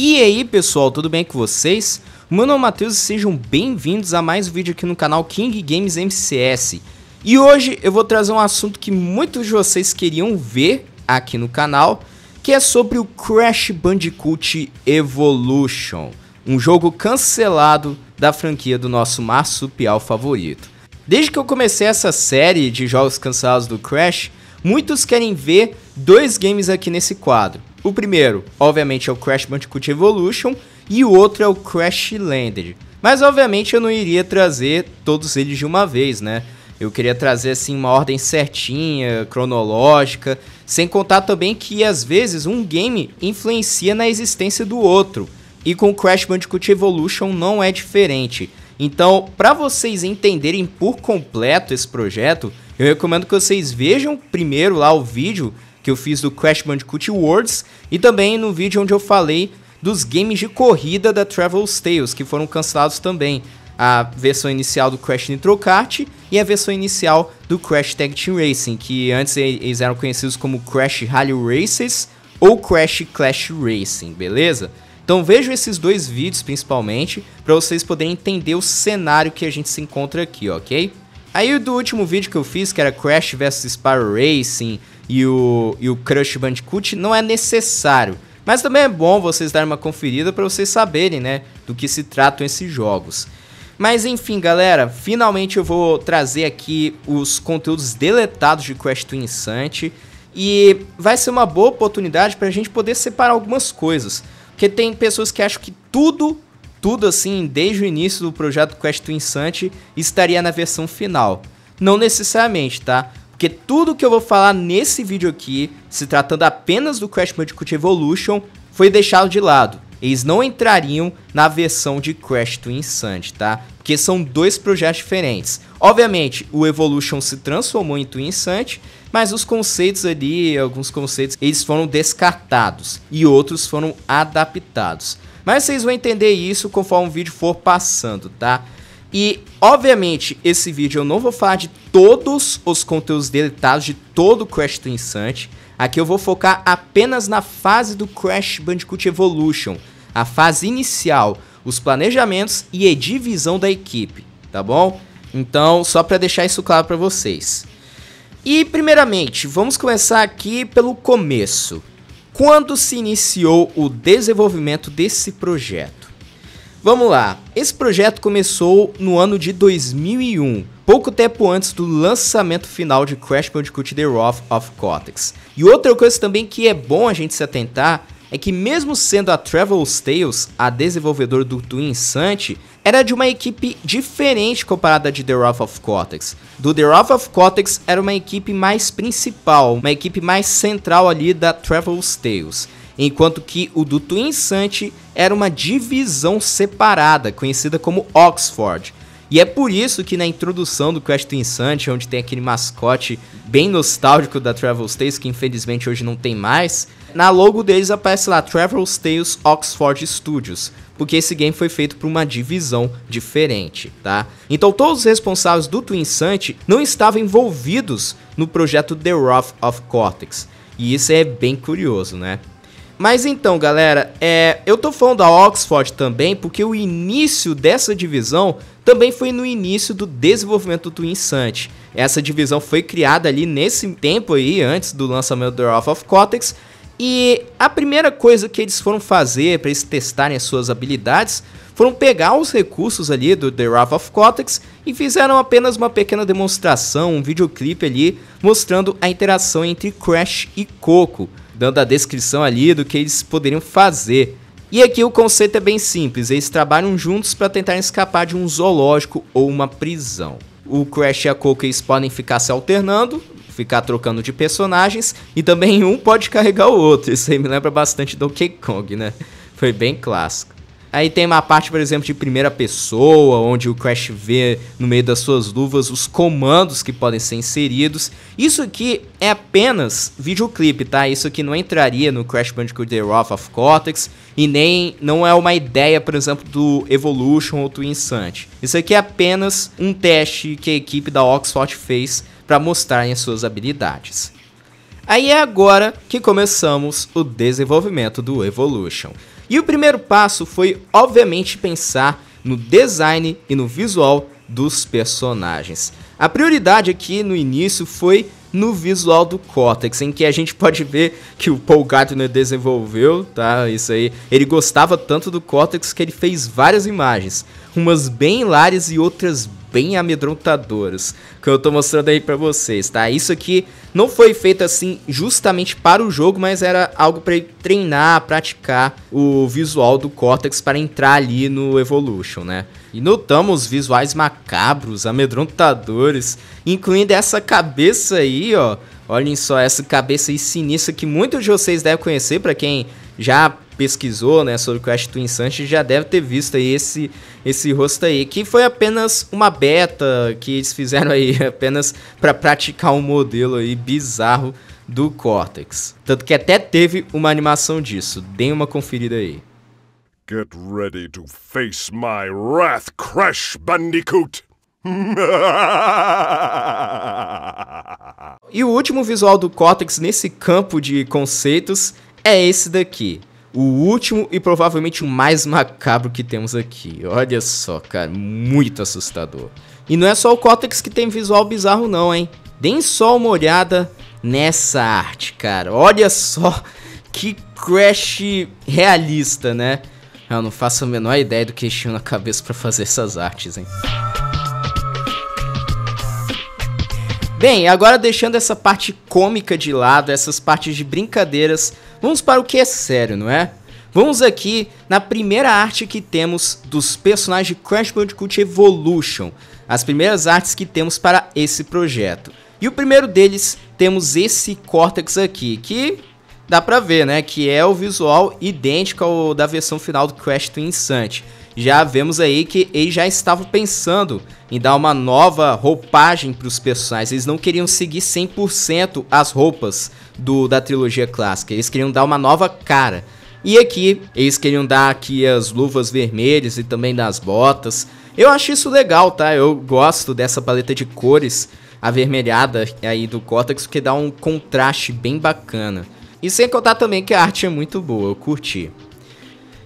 E aí pessoal, tudo bem com vocês? Meu nome é Matheus e sejam bem-vindos a mais um vídeo aqui no canal King Games MCS. E hoje eu vou trazer um assunto que muitos de vocês queriam ver aqui no canal, que é sobre o Crash Bandicoot Evolution, um jogo cancelado da franquia do nosso marsupial favorito. Desde que eu comecei essa série de jogos cancelados do Crash, muitos querem ver dois games aqui nesse quadro. O primeiro, obviamente, é o Crash Bandicoot Evolution e o outro é o Crash Landed. Mas, obviamente, eu não iria trazer todos eles de uma vez, né? Eu queria trazer, assim, uma ordem certinha, cronológica, sem contar também que, às vezes, um game influencia na existência do outro. E com o Crash Bandicoot Evolution não é diferente. Então, para vocês entenderem por completo esse projeto, eu recomendo que vocês vejam primeiro lá o vídeo que eu fiz do Crash Bandicoot Worlds e também no vídeo onde eu falei dos games de corrida da Traveler's Tales, que foram cancelados também. A versão inicial do Crash Nitro Kart e a versão inicial do Crash Tag Team Racing, que antes eles eram conhecidos como Crash Rally Racers ou Crash Clash Racing, beleza? Então vejam esses dois vídeos principalmente, para vocês poderem entender o cenário que a gente se encontra aqui, ok? Aí do último vídeo que eu fiz, que era Crash vs Spyro Racing e o Crash Bandicoot, não é necessário. Mas também é bom vocês darem uma conferida para vocês saberem, né, do que se tratam esses jogos. Mas enfim galera, finalmente eu vou trazer aqui os conteúdos deletados de Crash Twinsanity. E vai ser uma boa oportunidade para a gente poder separar algumas coisas. Porque tem pessoas que acham que tudo assim, desde o início do projeto Crash Twinsanity, estaria na versão final. Não necessariamente, tá? Porque tudo que eu vou falar nesse vídeo aqui, se tratando apenas do Crash Bandicoot Evolution, foi deixado de lado. Eles não entrariam na versão de Crash Twinsanity, tá? Porque são dois projetos diferentes. Obviamente, o Evolution se transformou em Twinsanity, mas os conceitos ali, alguns conceitos, eles foram descartados e outros foram adaptados. Mas vocês vão entender isso conforme o vídeo for passando, tá? E, obviamente, esse vídeo eu não vou falar de todos os conteúdos deletados de todo o Crash Twinsanity. Aqui eu vou focar apenas na fase do Crash Bandicoot Evolution, a fase inicial, os planejamentos e a divisão da equipe, tá bom? Então, só para deixar isso claro para vocês. E primeiramente, vamos começar aqui pelo começo. Quando se iniciou o desenvolvimento desse projeto? Vamos lá, esse projeto começou no ano de 2001, pouco tempo antes do lançamento final de Crash Bandicoot The Wrath of Cortex. E outra coisa também que é bom a gente se atentar é que mesmo sendo a Traveler's Tales, a desenvolvedora do Twinsanity, era de uma equipe diferente comparada de The Wrath of Cortex. Do The Wrath of Cortex era uma equipe mais principal, uma equipe mais central ali da Traveler's Tales. Enquanto que o do Twinsanity era uma divisão separada, conhecida como Oxford. E é por isso que na introdução do Crash Twinsanity, onde tem aquele mascote bem nostálgico da Traveler's Tales, que infelizmente hoje não tem mais, na logo deles aparece lá Traveler's Tales Oxford Studios, porque esse game foi feito por uma divisão diferente, tá? Então todos os responsáveis do Twinsanity não estavam envolvidos no projeto The Wrath of Cortex. E isso é bem curioso, né? Mas então, galera, eu tô falando da Oxford também, porque o início dessa divisão também foi no início do desenvolvimento do Twinsanity. Essa divisão foi criada ali nesse tempo aí, antes do lançamento do The Wrath of Cortex. E a primeira coisa que eles foram fazer para eles testarem as suas habilidades foram pegar os recursos ali do The Wrath of Cortex e fizeram apenas uma pequena demonstração, um videoclipe ali, mostrando a interação entre Crash e Coco, dando a descrição ali do que eles poderiam fazer. E aqui o conceito é bem simples, eles trabalham juntos para tentar escapar de um zoológico ou uma prisão. O Crash e a Coco eles podem ficar se alternando, ficar trocando de personagens, e também um pode carregar o outro. Isso aí me lembra bastante Donkey Kong, né? Foi bem clássico. Aí tem uma parte, por exemplo, de primeira pessoa, onde o Crash vê no meio das suas luvas os comandos que podem ser inseridos. Isso aqui é apenas videoclipe, tá? Isso aqui não entraria no Crash Bandicoot The Wrath of Cortex e nem não é uma ideia, por exemplo, do Evolution ou do Twinsanity. Isso aqui é apenas um teste que a equipe da Oxford fez para mostrarem as suas habilidades. Aí é agora que começamos o desenvolvimento do Evolution. E o primeiro passo foi, obviamente, pensar no design e no visual dos personagens. A prioridade aqui no início foi no visual do Cortex, em que a gente pode ver que o Paul Gardner desenvolveu, tá? Isso aí, ele gostava tanto do Cortex que ele fez várias imagens, umas bem hilárias e outras bem amedrontadoras, que eu tô mostrando aí pra vocês, tá? Isso aqui não foi feito assim justamente para o jogo, mas era algo pra ele treinar, praticar o visual do Cortex para entrar ali no Evolution, né? E notamos visuais macabros, amedrontadores, incluindo essa cabeça aí, ó. Olhem só, essa cabeça aí sinistra que muitos de vocês devem conhecer, pra quem já pesquisou, né, sobre o Crash Twinsanity, já deve ter visto aí esse rosto aí, que foi apenas uma beta que eles fizeram aí, apenas para praticar um modelo aí bizarro do Cortex. Tanto que até teve uma animação disso, deem uma conferida aí. Get ready to face my wrath, Crash Bandicoot! E o último visual do Cortex nesse campo de conceitos é esse daqui. O último e provavelmente o mais macabro que temos aqui. Olha só, cara, muito assustador. E não é só o Cortex que tem visual bizarro não, hein? Deem só uma olhada nessa arte, cara. Olha só que Crash realista, né? Eu não faço a menor ideia do que eles tinham na cabeça pra fazer essas artes, hein? Bem, agora deixando essa parte cômica de lado, essas partes de brincadeiras, vamos para o que é sério, não é? Vamos aqui na primeira arte que temos dos personagens de Crash Bandicoot Evolution, as primeiras artes que temos para esse projeto. E o primeiro deles, temos esse Cortex aqui, que dá pra ver, né, que é o visual idêntico ao da versão final do Crash Twinsanity. Já vemos aí que eles já estavam pensando em dar uma nova roupagem para os personagens. Eles não queriam seguir 100% as roupas da trilogia clássica. Eles queriam dar uma nova cara. E aqui, eles queriam dar aqui as luvas vermelhas e também das botas. Eu acho isso legal, tá? Eu gosto dessa paleta de cores avermelhada aí do Cortex, porque dá um contraste bem bacana. E sem contar também que a arte é muito boa, eu curti.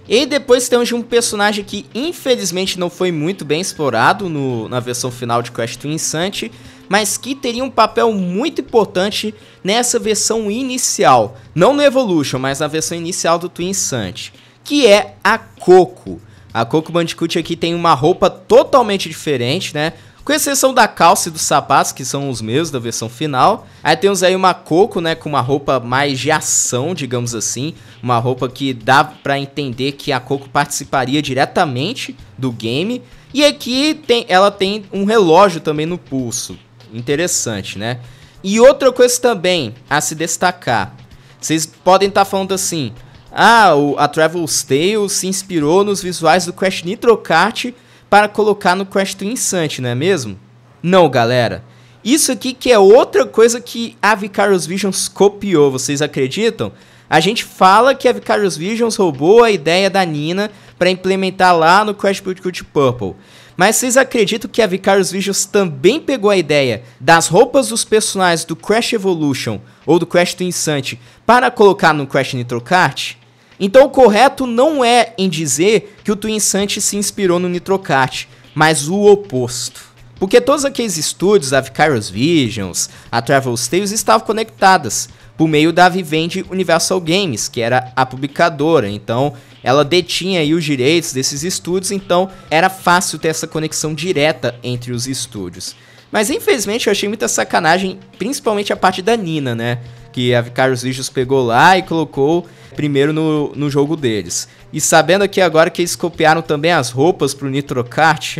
E depois temos um personagem que infelizmente não foi muito bem explorado na versão final de Crash Twinsanity, mas que teria um papel muito importante nessa versão inicial, não no Evolution, mas na versão inicial do Twinsanity, que é a Coco. A Coco Bandicoot aqui tem uma roupa totalmente diferente, né? Com exceção da calça e dos sapatos, que são os mesmos da versão final. Aí temos aí uma Coco, né, com uma roupa mais de ação, digamos assim. Uma roupa que dá pra entender que a Coco participaria diretamente do game. E aqui ela tem um relógio também no pulso. Interessante, né? E outra coisa também a se destacar. Vocês podem estar falando assim: ah, a Traveler's Tales se inspirou nos visuais do Crash Nitro Kart para colocar no Crash Twinsanity, não é mesmo? Não, galera. Isso aqui que é outra coisa que a Vicarious Visions copiou, vocês acreditam? A gente fala que a Vicarious Visions roubou a ideia da Nina para implementar lá no Crash Bandicoot Purple. Mas vocês acreditam que a Vicarious Visions também pegou a ideia das roupas dos personagens do Crash Evolution ou do Crash Twinsanity para colocar no Crash Nitro Kart? Então o correto não é em dizer que o Twinsanity se inspirou no Nitro Kart, mas o oposto. Porque todos aqueles estúdios, a Vicarious Visions, a Traveler's Tales, estavam conectadas por meio da Vivendi Universal Games, que era a publicadora. Então ela detinha aí os direitos desses estúdios, então era fácil ter essa conexão direta entre os estúdios. Mas infelizmente eu achei muita sacanagem, principalmente a parte da Nina, né? Que a Vicarious Visions pegou lá e colocou primeiro no jogo deles. E sabendo aqui agora que eles copiaram também as roupas pro Nitro Kart,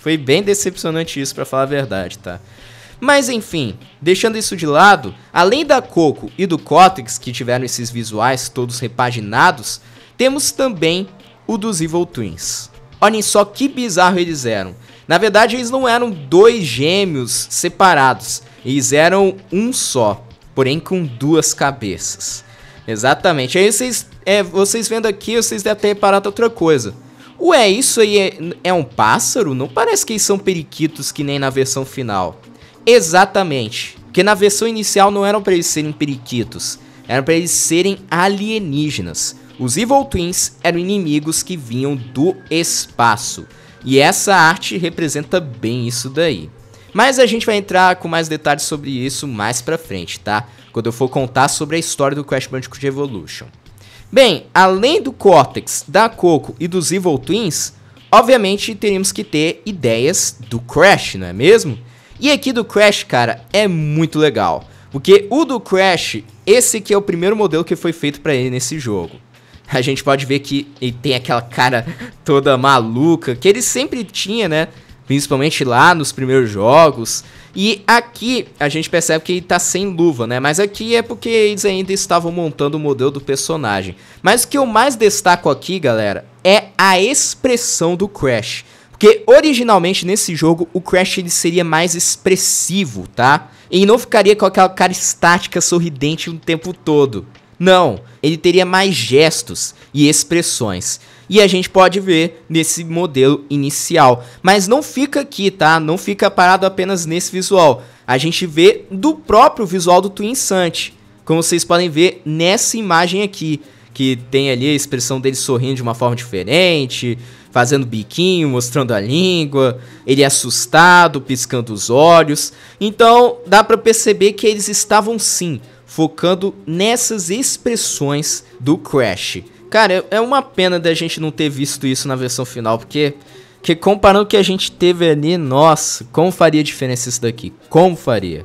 foi bem decepcionante isso, pra falar a verdade, tá? Mas enfim, deixando isso de lado, além da Coco e do Cortex, que tiveram esses visuais todos repaginados, temos também o dos Evil Twins. Olhem só que bizarro eles eram. Na verdade, eles não eram dois gêmeos separados, eles eram um só, porém com duas cabeças. Exatamente. Aí vocês vendo aqui, vocês devem ter reparado outra coisa. Ué, isso aí é um pássaro? Não parece que eles são periquitos que nem na versão final. Exatamente. Porque na versão inicial não eram para eles serem periquitos, eram para eles serem alienígenas. Os Evil Twins eram inimigos que vinham do espaço, e essa arte representa bem isso daí. Mas a gente vai entrar com mais detalhes sobre isso mais pra frente, tá? Quando eu for contar sobre a história do Crash Bandicoot Evolution. Bem, além do Cortex, da Coco e dos Evil Twins, obviamente teríamos que ter ideias do Crash, não é mesmo? E aqui do Crash, cara, é muito legal. Porque o do Crash, esse aqui é o primeiro modelo que foi feito pra ele nesse jogo. A gente pode ver que ele tem aquela cara toda maluca, que ele sempre tinha, né? Principalmente lá nos primeiros jogos. E aqui a gente percebe que ele tá sem luva, né? Mas aqui é porque eles ainda estavam montando o modelo do personagem. Mas o que eu mais destaco aqui, galera, é a expressão do Crash. Porque originalmente nesse jogo o Crash ele seria mais expressivo, tá? Ele não ficaria com aquela cara estática, sorridente o tempo todo. Não, ele teria mais gestos e expressões. E a gente pode ver nesse modelo inicial. Mas não fica aqui, tá? Não fica parado apenas nesse visual. A gente vê do próprio visual do Twinsanity, como vocês podem ver nessa imagem aqui, que tem ali a expressão dele sorrindo de uma forma diferente, fazendo biquinho, mostrando a língua, ele é assustado, piscando os olhos. Então dá pra perceber que eles estavam sim focando nessas expressões do Crash. Cara, é uma pena da gente não ter visto isso na versão final, porque comparando o que a gente teve ali, nossa, como faria diferença isso daqui? Como faria?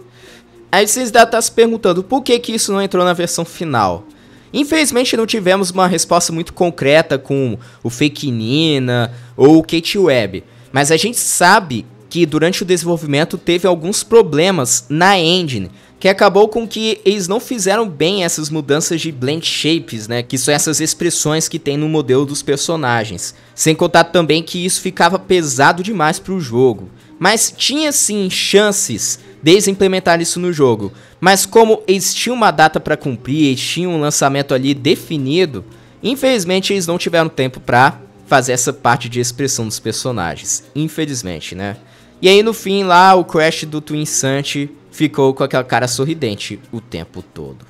Aí vocês devem estar se perguntando, por que que isso não entrou na versão final? Infelizmente não tivemos uma resposta muito concreta com o Fake Nina ou o Kate Webb, mas a gente sabe que durante o desenvolvimento teve alguns problemas na engine, que acabou com que eles não fizeram bem essas mudanças de blend shapes, né? Que são essas expressões que tem no modelo dos personagens. Sem contar também que isso ficava pesado demais para o jogo. Mas tinha sim chances deles implementar isso no jogo. Mas como eles tinham uma data para cumprir, eles tinham um lançamento ali definido, infelizmente eles não tiveram tempo para fazer essa parte de expressão dos personagens. Infelizmente, né? E aí no fim lá o Crash do Twinsanity ficou com aquela cara sorridente o tempo todo.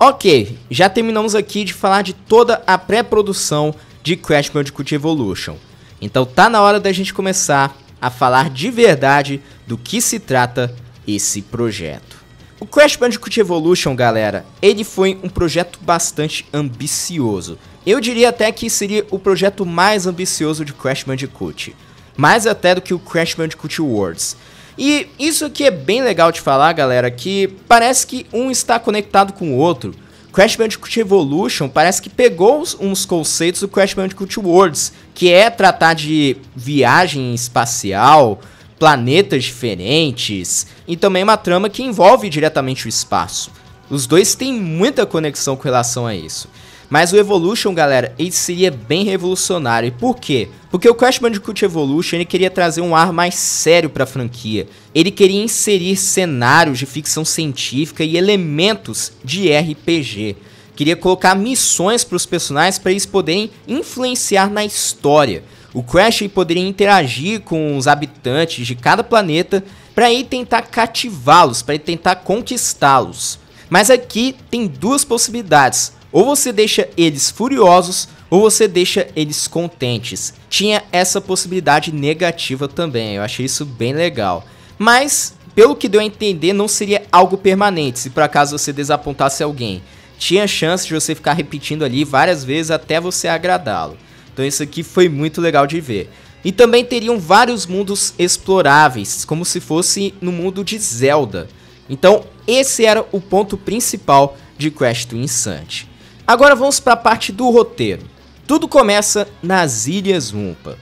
Ok, já terminamos aqui de falar de toda a pré-produção de Crash Bandicoot Evolution. Então tá na hora da gente começar a falar de verdade do que se trata esse projeto. O Crash Bandicoot Evolution, galera, ele foi um projeto bastante ambicioso. Eu diria até que seria o projeto mais ambicioso de Crash Bandicoot, mais até do que o Crash Bandicoot Worlds. E isso aqui é bem legal de falar, galera, que parece que um está conectado com o outro. Crash Bandicoot Evolution parece que pegou uns conceitos do Crash Bandicoot Worlds, que é tratar de viagem espacial, planetas diferentes e também uma trama que envolve diretamente o espaço. Os dois têm muita conexão com relação a isso. Mas o Evolution, galera, ele seria bem revolucionário. E por quê? Porque o Crash Bandicoot Evolution ele queria trazer um ar mais sério para a franquia. Ele queria inserir cenários de ficção científica e elementos de RPG. Queria colocar missões para os personagens para eles poderem influenciar na história. O Crash poderia interagir com os habitantes de cada planeta para ir tentar cativá-los, para tentar conquistá-los. Mas aqui tem duas possibilidades, ou você deixa eles furiosos ou você deixa eles contentes. Tinha essa possibilidade negativa também, eu achei isso bem legal. Mas, pelo que deu a entender, não seria algo permanente se por acaso você desapontasse alguém. Tinha chance de você ficar repetindo ali várias vezes até você agradá-lo. Então isso aqui foi muito legal de ver. E também teriam vários mundos exploráveis, como se fosse no mundo de Zelda. Então esse era o ponto principal de Crash Twinsanity. Agora vamos para a parte do roteiro. Tudo começa nas Ilhas Umpa.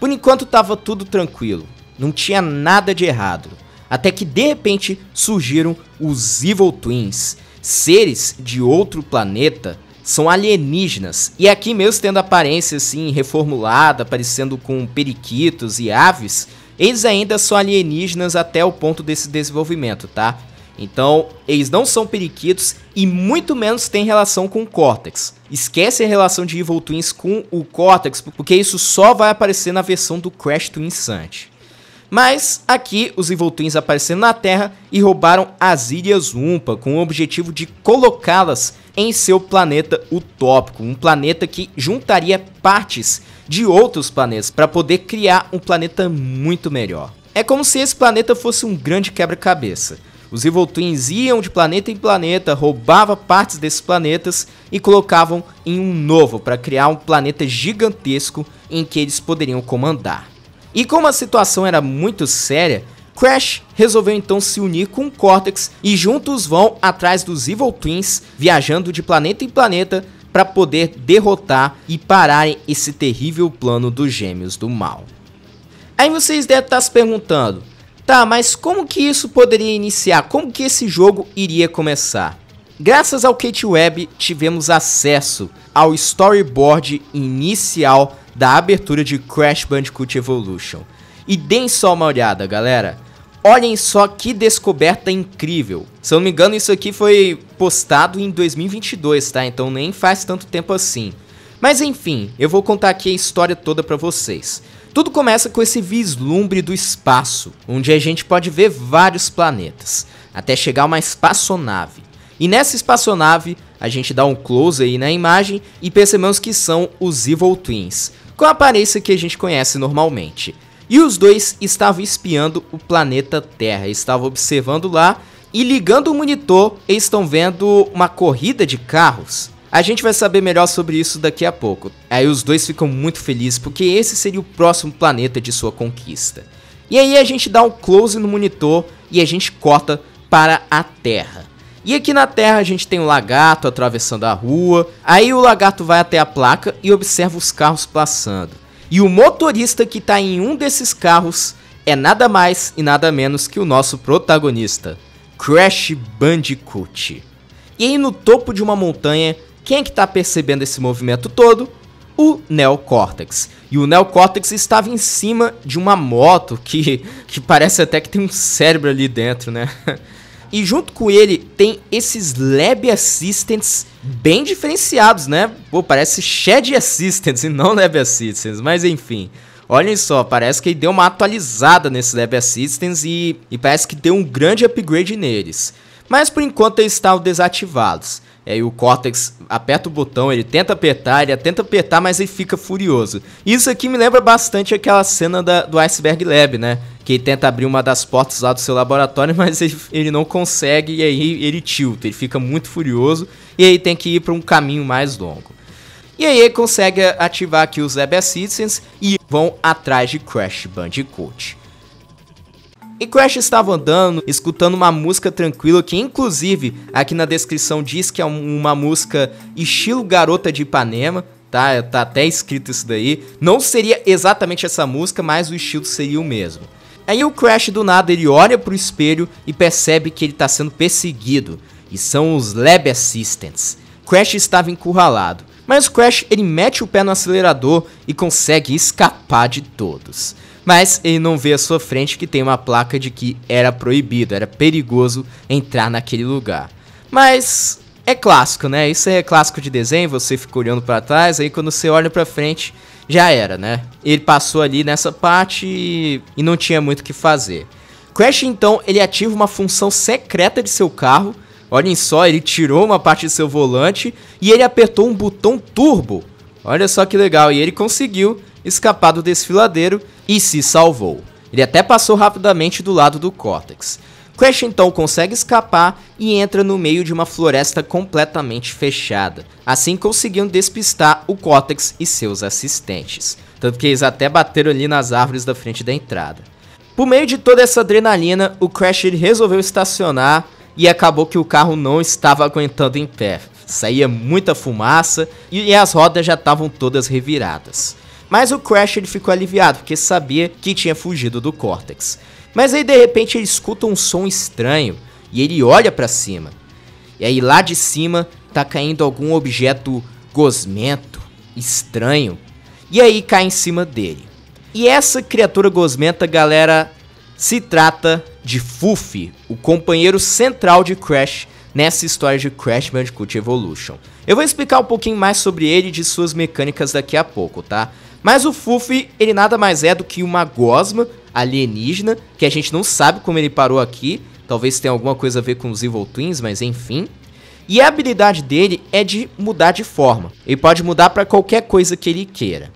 Por enquanto estava tudo tranquilo, não tinha nada de errado. Até que de repente surgiram os Evil Twins, seres de outro planeta. São alienígenas, e aqui mesmo tendo aparência assim reformulada, parecendo com periquitos e aves, eles ainda são alienígenas até o ponto desse desenvolvimento, tá? Então, eles não são periquitos e muito menos têm relação com o Cortex. Esquece a relação de Evil Twins com o Cortex, porque isso só vai aparecer na versão do Crash Twinsanity. Mas aqui os Evil Twins apareceram na Terra e roubaram as Ilhas Umpa, com o objetivo de colocá-las em seu planeta utópico, um planeta que juntaria partes de outros planetas para poder criar um planeta muito melhor. É como se esse planeta fosse um grande quebra-cabeça. Os Evil Twins iam de planeta em planeta, roubavam partes desses planetas e colocavam em um novo para criar um planeta gigantesco em que eles poderiam comandar. E como a situação era muito séria, Crash resolveu então se unir com Cortex e juntos vão atrás dos Evil Twins, viajando de planeta em planeta para poder derrotar e pararem esse terrível plano dos Gêmeos do Mal. Aí vocês devem estar se perguntando, tá, mas como que isso poderia iniciar? Como que esse jogo iria começar? Graças ao Kate Webb, tivemos acesso ao storyboard inicial da abertura de Crash Bandicoot Evolution. E deem só uma olhada, galera. Olhem só que descoberta incrível. Se eu não me engano, isso aqui foi postado em 2022, tá? Então nem faz tanto tempo assim. Mas enfim, eu vou contar aqui a história toda pra vocês. Tudo começa com esse vislumbre do espaço, onde a gente pode ver vários planetas, até chegar a uma espaçonave. E nessa espaçonave, a gente dá um close aí na imagem e percebemos que são os Evil Twins, com a aparência que a gente conhece normalmente. E os dois estavam espiando o planeta Terra, estavam observando lá e ligando o monitor, eles estão vendo uma corrida de carros. A gente vai saber melhor sobre isso daqui a pouco. Aí os dois ficam muito felizes porque esse seria o próximo planeta de sua conquista. E aí a gente dá um close no monitor e a gente corta para a Terra. E aqui na Terra a gente tem um lagarto atravessando a rua, aí o lagarto vai até a placa e observa os carros passando. E o motorista que está em um desses carros é nada mais e nada menos que o nosso protagonista, Crash Bandicoot. E aí no topo de uma montanha, quem é que está percebendo esse movimento todo? O Neo Cortex. E o Neo Cortex estava em cima de uma moto que parece até que tem um cérebro ali dentro, né? E junto com ele tem esses Lab Assistants bem diferenciados, né? Pô, parece Shed Assistants e não Lab Assistants, mas enfim. Olhem só, parece que ele deu uma atualizada nesses Lab Assistants e parece que deu um grande upgrade neles. Mas por enquanto eles estavam desativados. E aí o Cortex aperta o botão, ele tenta apertar, mas ele fica furioso. Isso aqui me lembra bastante aquela cena do Iceberg Lab, né? Que ele tenta abrir uma das portas lá do seu laboratório, mas ele não consegue e aí ele tilta, ele fica muito furioso e aí tem que ir para um caminho mais longo. E aí ele consegue ativar aqui os Lab Assistants e vão atrás de Crash Bandicoot. E Crash estava andando, escutando uma música tranquila, que inclusive aqui na descrição diz que é uma música estilo Garota de Ipanema, tá? Tá até escrito isso daí. Não seria exatamente essa música, mas o estilo seria o mesmo. Aí o Crash do nada, ele olha pro espelho e percebe que ele tá sendo perseguido. E são os Lab Assistants. Crash estava encurralado, mas o Crash, ele mete o pé no acelerador e consegue escapar de todos. Mas ele não vê à sua frente que tem uma placa de que era proibido, era perigoso entrar naquele lugar. Mas é clássico, né? Isso aí é clássico de desenho, você fica olhando pra trás, aí quando você olha pra frente, já era, né? Ele passou ali nessa parte e não tinha muito o que fazer. Crash, então, ele ativa uma função secreta de seu carro. Olhem só, ele tirou uma parte de seu volante e ele apertou um botão turbo. Olha só que legal, e ele conseguiu escapar do desfiladeiro e se salvou. Ele até passou rapidamente do lado do Cortex. Crash então consegue escapar e entra no meio de uma floresta completamente fechada, assim conseguindo despistar o Cortex e seus assistentes, tanto que eles até bateram ali nas árvores da frente da entrada. Por meio de toda essa adrenalina, o Crash ele resolveu estacionar e acabou que o carro não estava aguentando em pé, saía muita fumaça e as rodas já estavam todas reviradas. Mas o Crash ele ficou aliviado, porque sabia que tinha fugido do Cortex. Mas aí de repente ele escuta um som estranho e ele olha pra cima. E aí lá de cima tá caindo algum objeto gosmento, estranho. E aí cai em cima dele. E essa criatura gosmenta, galera, se trata de Foofie, o companheiro central de Crash nessa história de Crash Bandicoot Evolution. Eu vou explicar um pouquinho mais sobre ele e de suas mecânicas daqui a pouco, tá? Mas o Foofie, ele nada mais é do que uma gosma alienígena, que a gente não sabe como ele parou aqui, talvez tenha alguma coisa a ver com os Evil Twins, mas enfim. E a habilidade dele é de mudar de forma, ele pode mudar para qualquer coisa que ele queira.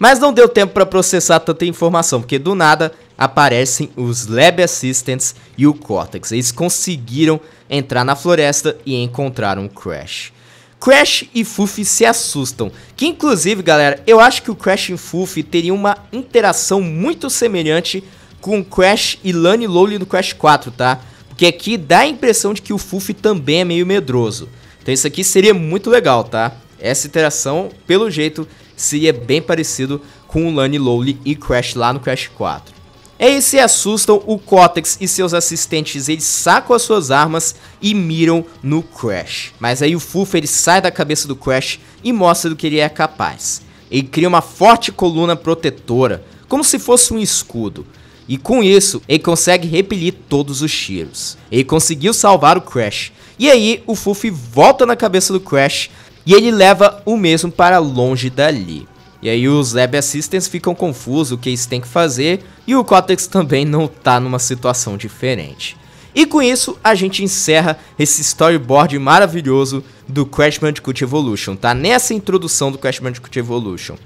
Mas não deu tempo para processar tanta informação, porque do nada aparecem os Lab Assistants e o Cortex. Eles conseguiram entrar na floresta e encontraram o Crash. Crash e Foofie se assustam, que inclusive, galera, eu acho que o Crash e o Foofie teriam uma interação muito semelhante com o Crash e Lani Lowly no Crash 4, tá? Porque aqui dá a impressão de que o Foofie também é meio medroso. Então isso aqui seria muito legal, tá? Essa interação, pelo jeito, seria bem parecido com o Lani Lowly e Crash lá no Crash 4. Eles se assustam, o Cortex e seus assistentes, eles sacam as suas armas e miram no Crash. Mas aí o Foofie, ele sai da cabeça do Crash e mostra do que ele é capaz. Ele cria uma forte coluna protetora, como se fosse um escudo. E com isso, ele consegue repelir todos os tiros. Ele conseguiu salvar o Crash. E aí o Foofie volta na cabeça do Crash e ele leva o mesmo para longe dali. E aí os Lab Assistants ficam confusos o que eles têm que fazer, e o Cortex também não tá numa situação diferente. E com isso a gente encerra esse storyboard maravilhoso do Crash Bandicoot Evolution, tá? Nessa introdução do Crash Bandicoot Evolution.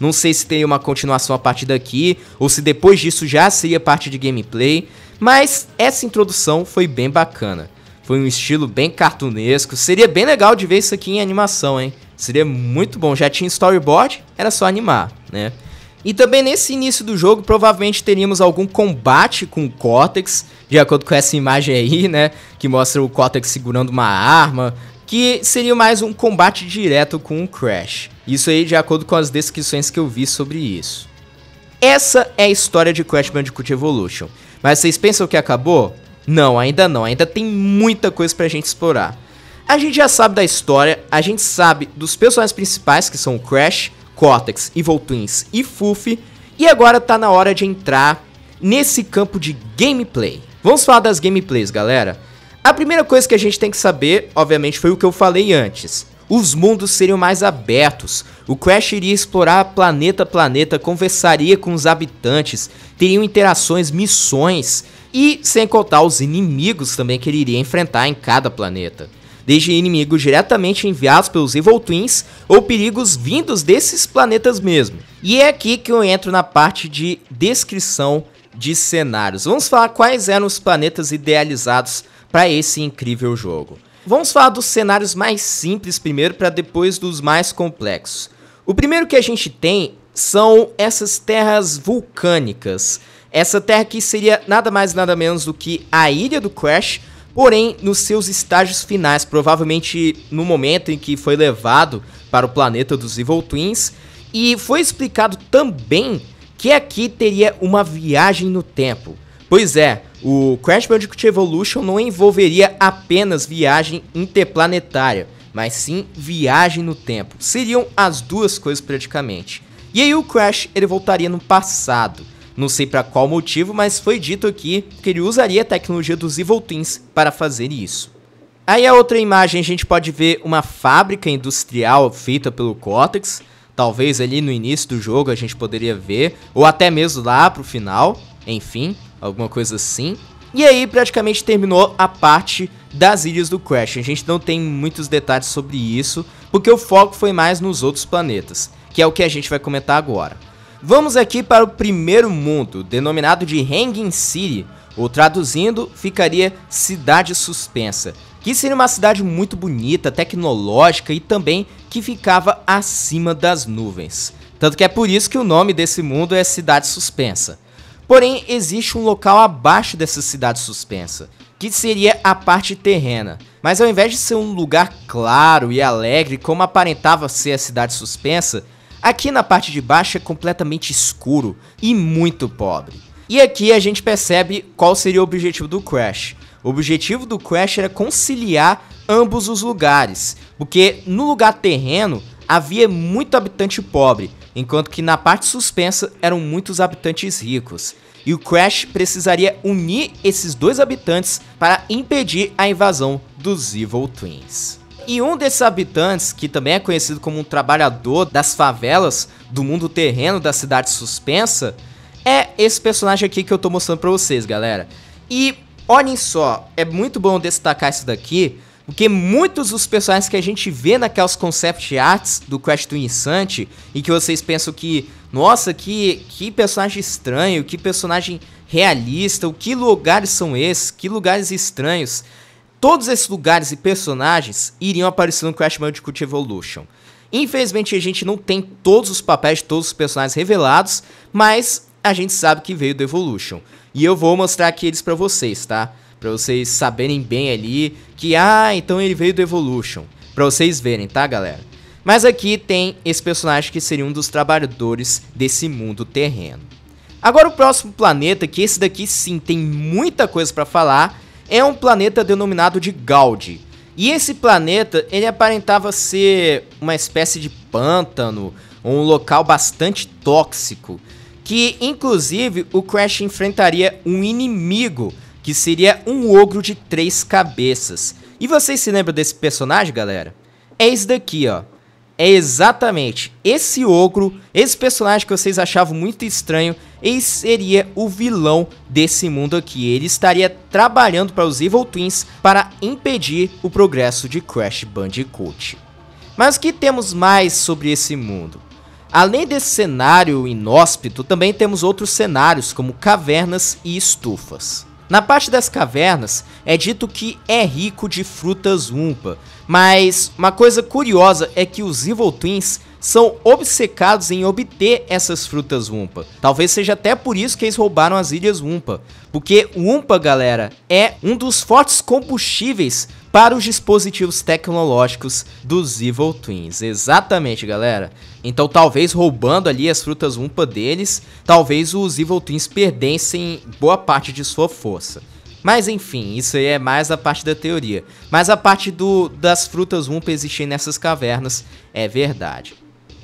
Não sei se teria uma continuação a partir daqui, ou se depois disso já seria parte de gameplay, mas essa introdução foi bem bacana. Foi um estilo bem cartunesco, seria bem legal de ver isso aqui em animação, hein? Seria muito bom, já tinha storyboard, era só animar, né? E também nesse início do jogo, provavelmente teríamos algum combate com o Cortex, de acordo com essa imagem aí, né? Que mostra o Cortex segurando uma arma, que seria mais um combate direto com o Crash. Isso aí de acordo com as descrições que eu vi sobre isso. Essa é a história de Crash Bandicoot Evolution. Mas vocês pensam que acabou? Não, ainda não, ainda tem muita coisa pra gente explorar. A gente já sabe da história, a gente sabe dos personagens principais, que são o Crash, Cortex, Evil Twins e Foofie, e agora tá na hora de entrar nesse campo de gameplay. Vamos falar das gameplays, galera. A primeira coisa que a gente tem que saber, obviamente, foi o que eu falei antes. Os mundos seriam mais abertos, o Crash iria explorar planeta a planeta, conversaria com os habitantes, teriam interações, missões, e sem contar os inimigos também que ele iria enfrentar em cada planeta. Desde inimigos diretamente enviados pelos Evil Twins ou perigos vindos desses planetas mesmo. E é aqui que eu entro na parte de descrição de cenários. Vamos falar quais eram os planetas idealizados para esse incrível jogo. Vamos falar dos cenários mais simples primeiro para depois dos mais complexos. O primeiro que a gente tem são essas terras vulcânicas. Essa terra aqui seria nada mais nada menos do que a ilha do Crash, porém nos seus estágios finais, provavelmente no momento em que foi levado para o planeta dos Evil Twins. E foi explicado também que aqui teria uma viagem no tempo. Pois é, o Crash Bandicoot Evolution não envolveria apenas viagem interplanetária, mas sim viagem no tempo. Seriam as duas coisas praticamente. E aí o Crash ele voltaria no passado. Não sei pra qual motivo, mas foi dito aqui que ele usaria a tecnologia dos Evil Twins para fazer isso. Aí a outra imagem a gente pode ver uma fábrica industrial feita pelo Cortex. Talvez ali no início do jogo a gente poderia ver, ou até mesmo lá pro final, enfim, alguma coisa assim. E aí praticamente terminou a parte das ilhas do Crash. A gente não tem muitos detalhes sobre isso, porque o foco foi mais nos outros planetas, que é o que a gente vai comentar agora. Vamos aqui para o primeiro mundo, denominado de Hanging City, ou traduzindo, ficaria Cidade Suspensa, que seria uma cidade muito bonita, tecnológica e também que ficava acima das nuvens. Tanto que é por isso que o nome desse mundo é Cidade Suspensa. Porém, existe um local abaixo dessa Cidade Suspensa, que seria a parte terrena. Mas ao invés de ser um lugar claro e alegre, como aparentava ser a Cidade Suspensa, aqui na parte de baixo é completamente escuro e muito pobre. E aqui a gente percebe qual seria o objetivo do Crash. O objetivo do Crash era conciliar ambos os lugares, porque no lugar terreno havia muito habitante pobre, enquanto que na parte suspensa eram muitos habitantes ricos. E o Crash precisaria unir esses dois habitantes para impedir a invasão dos Evil Twins. E um desses habitantes, que também é conhecido como um trabalhador das favelas do mundo terreno da cidade suspensa, é esse personagem aqui que eu tô mostrando pra vocês, galera. E olhem só, é muito bom destacar isso daqui, porque muitos dos personagens que a gente vê naquelas concept arts do Crash Twinsanity e que vocês pensam que, nossa, que personagem estranho, que personagem realista, o que lugares são esses, que lugares estranhos. Todos esses lugares e personagens iriam aparecer no Crash Bandicoot Evolution. Infelizmente a gente não tem todos os papéis de todos os personagens revelados, mas a gente sabe que veio do Evolution. E eu vou mostrar aqui eles pra vocês, tá? Pra vocês saberem bem ali que, ah, então ele veio do Evolution. Pra vocês verem, tá, galera? Mas aqui tem esse personagem que seria um dos trabalhadores desse mundo terreno. Agora o próximo planeta, que esse daqui sim tem muita coisa pra falar, é um planeta denominado de Gaudi. E esse planeta, ele aparentava ser uma espécie de pântano, um local bastante tóxico, que inclusive o Crash enfrentaria um inimigo, que seria um ogro de 3 cabeças. E vocês se lembram desse personagem, galera? É esse daqui, ó. É exatamente esse ogro, esse personagem que vocês achavam muito estranho, ele seria o vilão desse mundo aqui. Ele estaria trabalhando para os Evil Twins para impedir o progresso de Crash Bandicoot. Mas o que temos mais sobre esse mundo? Além desse cenário inóspito, também temos outros cenários como cavernas e estufas. Na parte das cavernas, é dito que é rico de frutas Oompa, mas uma coisa curiosa é que os Evil Twins são obcecados em obter essas frutas Oompa. Talvez seja até por isso que eles roubaram as ilhas Oompa, porque o Oompa, galera, é um dos fortes combustíveis para os dispositivos tecnológicos dos Evil Twins. Exatamente, galera. Então talvez roubando ali as frutas Oompa deles, talvez os Evil Twins perdessem boa parte de sua força. Mas enfim, isso aí é mais a parte da teoria. Mas a parte das frutas Oompa existirem nessas cavernas é verdade.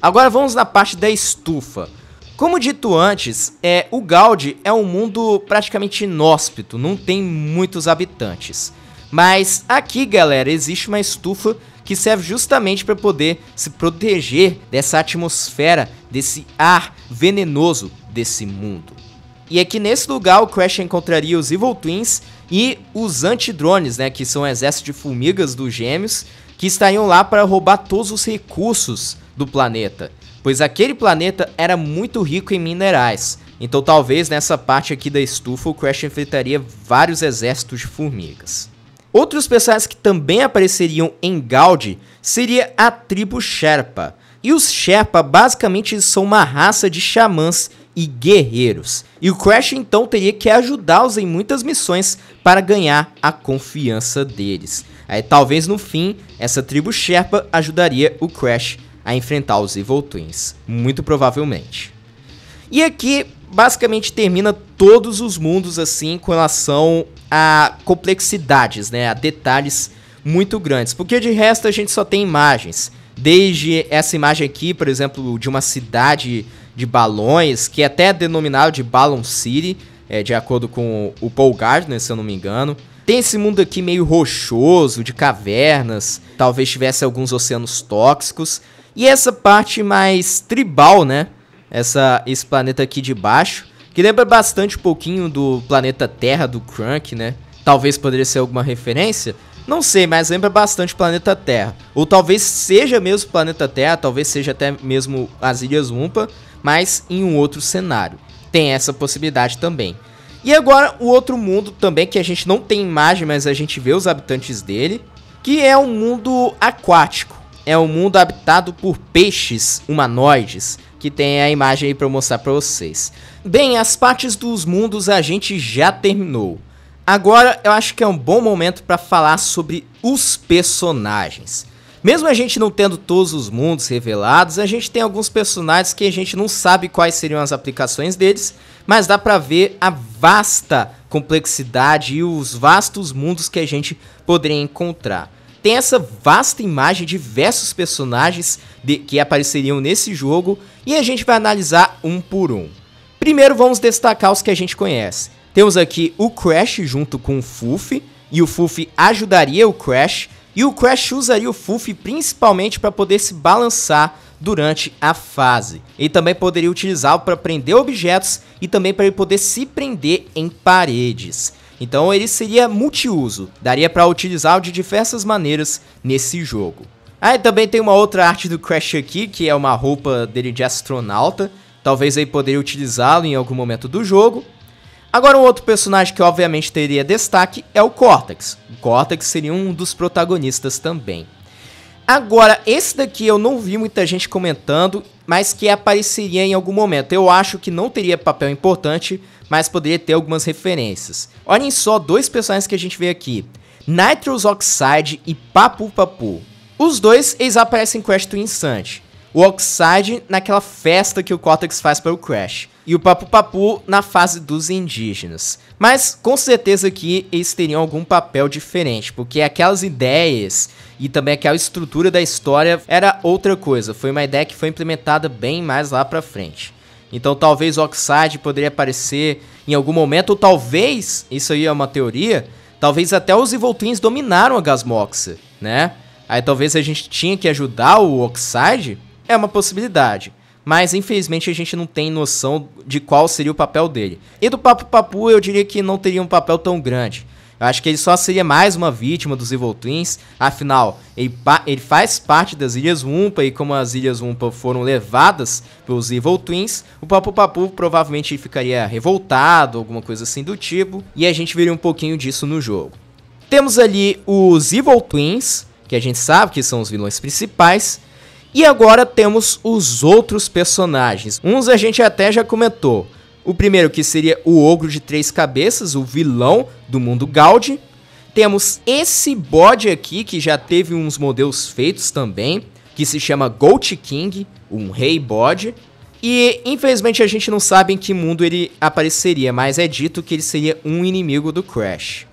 Agora vamos na parte da estufa. Como dito antes, o Gaudi é um mundo praticamente inóspito, não tem muitos habitantes. Mas aqui, galera, existe uma estufa que serve justamente para poder se proteger dessa atmosfera, desse ar venenoso desse mundo. E aqui nesse lugar o Crash encontraria os Evil Twins e os antidrones, né, que são um exército de formigas dos gêmeos, que estariam lá para roubar todos os recursos do planeta, pois aquele planeta era muito rico em minerais. Então talvez nessa parte aqui da estufa o Crash enfrentaria vários exércitos de formigas. Outros personagens que também apareceriam em Gaudi seria a tribo Sherpa. E os Sherpa basicamente são uma raça de xamãs e guerreiros. E o Crash então teria que ajudá-los em muitas missões para ganhar a confiança deles. Aí talvez no fim, essa tribo Sherpa ajudaria o Crash a enfrentar os Evil Twins. Muito provavelmente. E aqui basicamente termina todos os mundos assim com relação a complexidades, né, a detalhes muito grandes, porque de resto a gente só tem imagens, desde essa imagem aqui, por exemplo, de uma cidade de balões, que até é denominado de Balloon City, de acordo com o Paul Gardner, se eu não me engano. Tem esse mundo aqui meio rochoso, de cavernas, talvez tivesse alguns oceanos tóxicos, e essa parte mais tribal, né, esse planeta aqui de baixo, que lembra bastante um pouquinho do planeta Terra, do Crank, né? Talvez poderia ser alguma referência, não sei, mas lembra bastante o planeta Terra. Ou talvez seja mesmo o planeta Terra, talvez seja até mesmo as Ilhas Oompa, mas em um outro cenário. Tem essa possibilidade também. E agora o outro mundo também, que a gente não tem imagem, mas a gente vê os habitantes dele, que é um mundo aquático. É um mundo habitado por peixes humanoides, que tem a imagem aí pra eu mostrar pra vocês. Bem, as partes dos mundos a gente já terminou. Agora eu acho que é um bom momento pra falar sobre os personagens. Mesmo a gente não tendo todos os mundos revelados, a gente tem alguns personagens que a gente não sabe quais seriam as aplicações deles, mas dá pra ver a vasta complexidade e os vastos mundos que a gente poderia encontrar. Tem essa vasta imagem de diversos personagens que apareceriam nesse jogo e a gente vai analisar um por um. Primeiro vamos destacar os que a gente conhece. Temos aqui o Crash junto com o Foofie, e o Foofie ajudaria o Crash E o Crash usaria o Foofie principalmente para poder se balançar durante a fase. Ele também poderia utilizá-lo para prender objetos e também para ele poder se prender em paredes. Então ele seria multiuso, daria para utilizá-lo de diversas maneiras nesse jogo. Aí também tem uma outra arte do Crash aqui, que é uma roupa dele de astronauta. Talvez ele poderia utilizá-lo em algum momento do jogo. Agora um outro personagem que obviamente teria destaque é o Cortex. O Cortex seria um dos protagonistas também. Agora, esse daqui eu não vi muita gente comentando, mas que apareceria em algum momento. Eu acho que não teria papel importante, mas poderia ter algumas referências. Olhem só dois personagens que a gente vê aqui. Nitrous Oxide e Papu Papu. Os dois, eles aparecem em Crash Twinsanity. O Oxide naquela festa que o Cortex faz para o Crash. E o Papu Papu na fase dos indígenas. Mas com certeza que eles teriam algum papel diferente, porque aquelas ideias e também aquela estrutura da história era outra coisa. Foi uma ideia que foi implementada bem mais lá pra frente. Então talvez o Oxide poderia aparecer em algum momento, ou talvez, isso aí é uma teoria, talvez até os Evil Twins dominaram a Gasmoxa, né? Aí talvez a gente tinha que ajudar o Oxide, é uma possibilidade. Mas infelizmente a gente não tem noção de qual seria o papel dele. E do Papu Papu eu diria que não teria um papel tão grande. Eu acho que ele só seria mais uma vítima dos Evil Twins. Afinal, ele faz parte das Ilhas Wumpa. E como as Ilhas Wumpa foram levadas pelos Evil Twins, o Papu Papu provavelmente ficaria revoltado, alguma coisa assim do tipo. E a gente veria um pouquinho disso no jogo. Temos ali os Evil Twins, que a gente sabe que são os vilões principais. E agora temos os outros personagens. Uns a gente até já comentou. O primeiro que seria o ogro de três cabeças, o vilão do mundo Gaudi. Temos esse bode aqui que já teve uns modelos feitos também, que se chama Goat King, um rei bode. E infelizmente a gente não sabe em que mundo ele apareceria, mas é dito que ele seria um inimigo do Crash.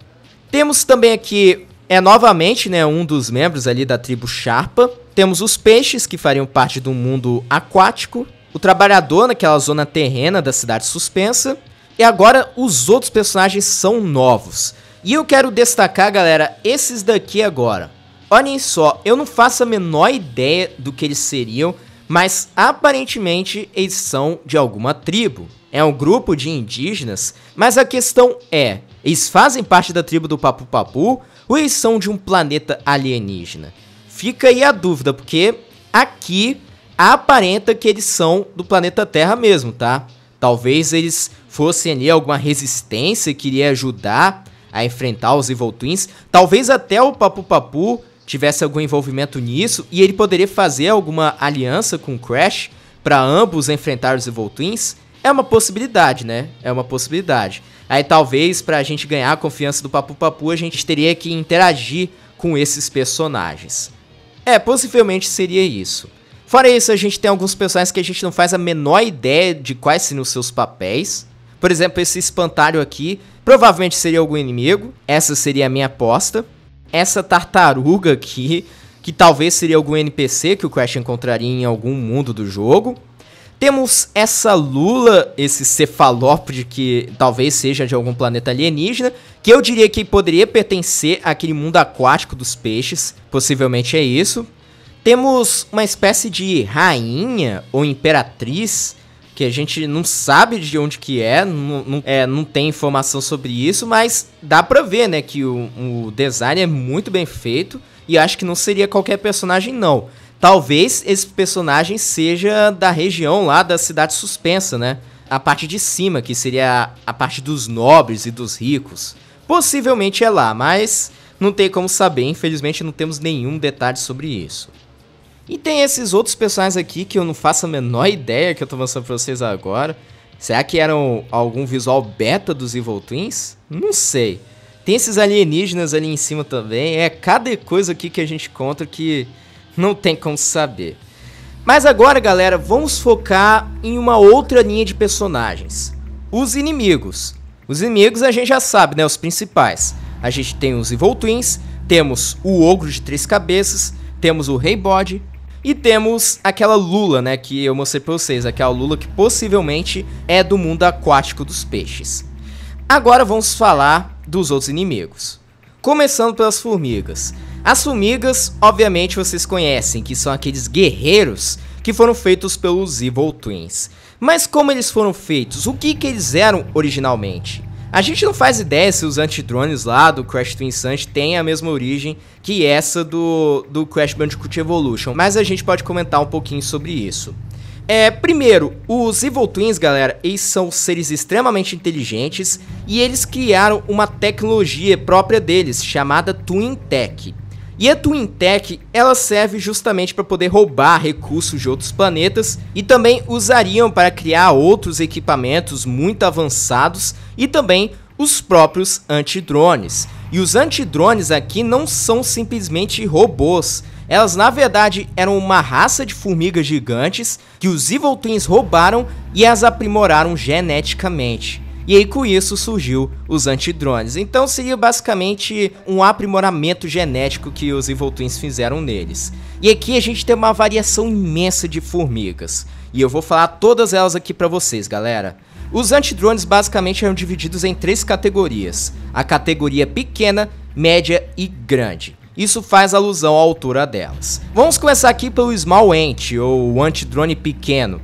Temos também aqui, novamente, né, um dos membros ali da tribo Sherpa. Temos os peixes, que fariam parte do mundo aquático, o trabalhador naquela zona terrena da cidade suspensa, e agora os outros personagens são novos. E eu quero destacar, galera, esses daqui agora. Olhem só, eu não faço a menor ideia do que eles seriam, mas aparentemente eles são de alguma tribo. É um grupo de indígenas, mas a questão é, eles fazem parte da tribo do Papu Papu ou eles são de um planeta alienígena? Fica aí a dúvida, porque aqui aparenta que eles são do planeta Terra mesmo, tá? Talvez eles fossem ali alguma resistência que iria ajudar a enfrentar os Evil Twins. Talvez até o Papu Papu tivesse algum envolvimento nisso e ele poderia fazer alguma aliança com o Crash para ambos enfrentar os Evil Twins. É uma possibilidade, né? É uma possibilidade. Aí talvez pra gente ganhar a confiança do Papu Papu a gente teria que interagir com esses personagens. É, possivelmente seria isso. Fora isso, a gente tem alguns personagens que a gente não faz a menor ideia de quais seriam os seus papéis. Por exemplo, esse espantalho aqui, provavelmente seria algum inimigo. Essa seria a minha aposta. Essa tartaruga aqui, que talvez seria algum NPC que o Crash encontraria em algum mundo do jogo. Temos essa lula, esse cefalópode que talvez seja de algum planeta alienígena, que eu diria que poderia pertencer àquele mundo aquático dos peixes, possivelmente é isso. Temos uma espécie de rainha ou imperatriz, que a gente não sabe de onde que é, não tem informação sobre isso, mas dá pra ver, né, que o design é muito bem feito e acho que não seria qualquer personagem não. Talvez esse personagem seja da região lá da cidade suspensa, né? A parte de cima, que seria a parte dos nobres e dos ricos. Possivelmente é lá, mas não tem como saber. Infelizmente não temos nenhum detalhe sobre isso. E tem esses outros personagens aqui que eu não faço a menor ideia que eu tô mostrando pra vocês agora. Será que eram algum visual beta dos Evil Twins? Não sei. Tem esses alienígenas ali em cima também. É cada coisa aqui que a gente encontra que não tem como saber. Mas agora, galera, vamos focar em uma outra linha de personagens. Os inimigos. Os inimigos a gente já sabe, né? Os principais. A gente tem os Evil Twins, temos o ogro de três cabeças, temos o rei bode e temos aquela lula, né? Que eu mostrei pra vocês. Aquela lula que possivelmente é do mundo aquático dos peixes. Agora vamos falar dos outros inimigos. Começando pelas formigas. As formigas, obviamente vocês conhecem, que são aqueles guerreiros que foram feitos pelos Evil Twins. Mas como eles foram feitos? O que eles eram originalmente? A gente não faz ideia se os antidrones lá do Crash Twinsanity têm a mesma origem que essa do Crash Bandicoot Evolution, mas a gente pode comentar um pouquinho sobre isso. Primeiro, os Evil Twins, galera, eles são seres extremamente inteligentes e eles criaram uma tecnologia própria deles, chamada Twin Tech. E a Twin Tech, ela serve justamente para poder roubar recursos de outros planetas e também usariam para criar outros equipamentos muito avançados e também os próprios antidrones. E os antidrones aqui não são simplesmente robôs, elas na verdade eram uma raça de formigas gigantes que os Evil Twins roubaram e as aprimoraram geneticamente. E aí com isso surgiu os antidrones. Então seria basicamente um aprimoramento genético que os Evil Twins fizeram neles. E aqui a gente tem uma variação imensa de formigas. E eu vou falar todas elas aqui pra vocês, galera. Os antidrones basicamente eram divididos em três categorias. A categoria pequena, média e grande. Isso faz alusão à altura delas. Vamos começar aqui pelo Small Ant, ou antidrone pequeno.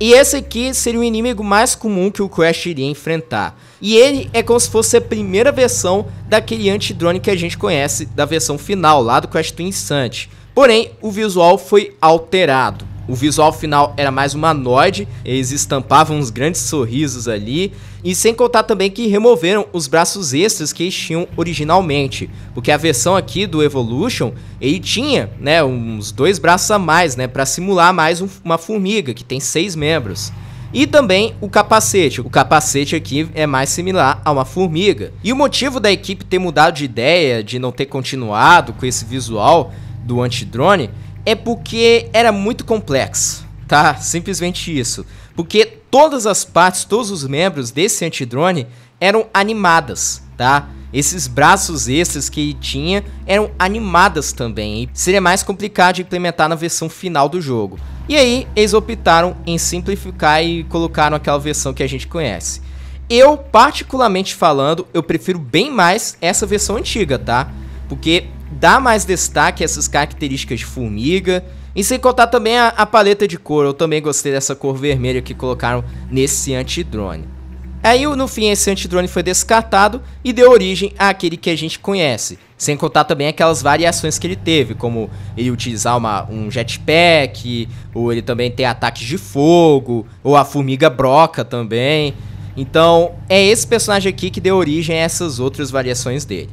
E esse aqui seria o inimigo mais comum que o Crash iria enfrentar. E ele é como se fosse a primeira versão daquele antidrone que a gente conhece da versão final lá do Crash Twinsanity. Porém, o visual foi alterado. O visual final era mais humanoide, eles estampavam uns grandes sorrisos ali. E sem contar também que removeram os braços extras que eles tinham originalmente. Porque a versão aqui do Evolution, ele tinha, né, uns dois braços a mais, né, para simular mais uma formiga, que tem 6 membros. E também o capacete. O capacete aqui é mais similar a uma formiga. E o motivo da equipe ter mudado de ideia, de não ter continuado com esse visual do antidrone, é porque era muito complexo, tá? Simplesmente isso. Porque todas as partes, todos os membros desse antidrone eram animadas, tá? Esses braços extras que ele tinha eram animadas também. E seria mais complicado de implementar na versão final do jogo. E aí, eles optaram em simplificar e colocaram aquela versão que a gente conhece. Eu, particularmente falando, eu prefiro bem mais essa versão antiga, tá? Porque dá mais destaque a essas características de formiga. E sem contar também a paleta de cor. Eu também gostei dessa cor vermelha que colocaram nesse antidrone. Aí no fim esse antidrone foi descartado e deu origem àquele que a gente conhece. Sem contar também aquelas variações que ele teve, como ele utilizar um jetpack, ou ele também ter ataques de fogo, ou a formiga broca também. Então é esse personagem aqui que deu origem a essas outras variações dele.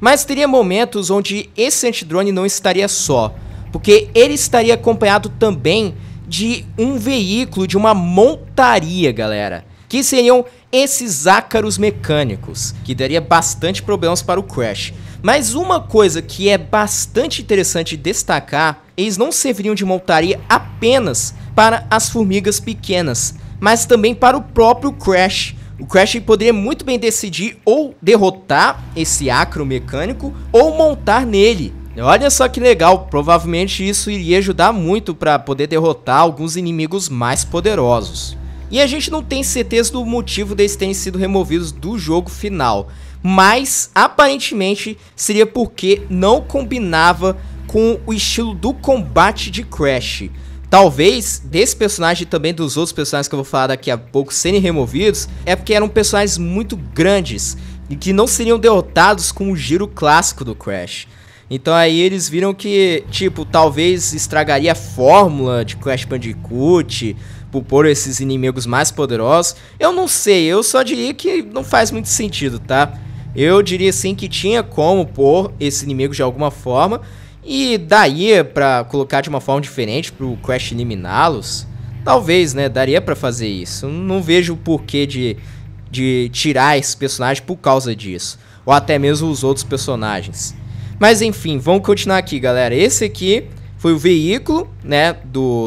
Mas teria momentos onde esse antidrone não estaria só, porque ele estaria acompanhado também de um veículo, de uma montaria, galera, que seriam esses ácaros mecânicos, que daria bastante problemas para o Crash. Mas uma coisa que é bastante interessante destacar, eles não serviriam de montaria apenas para as formigas pequenas, mas também para o próprio Crash. O Crash poderia muito bem decidir ou derrotar esse ácaro mecânico ou montar nele. Olha só que legal, provavelmente isso iria ajudar muito para poder derrotar alguns inimigos mais poderosos. E a gente não tem certeza do motivo deles terem sido removidos do jogo final, mas aparentemente seria porque não combinava com o estilo do combate de Crash. Talvez desse personagem e também dos outros personagens que eu vou falar daqui a pouco serem removidos é porque eram personagens muito grandes e que não seriam derrotados com o giro clássico do Crash. Então aí eles viram que, tipo, talvez estragaria a fórmula de Crash Bandicoot por pôr esses inimigos mais poderosos. Eu não sei, eu só diria que não faz muito sentido, tá? Eu diria sim que tinha como pôr esse inimigo de alguma forma. E daria pra colocar de uma forma diferente pro Crash eliminá-los? Talvez, né? Daria pra fazer isso. Não vejo o porquê de tirar esse personagem por causa disso. Ou até mesmo os outros personagens. Mas enfim, vamos continuar aqui, galera. Esse aqui foi o veículo, né?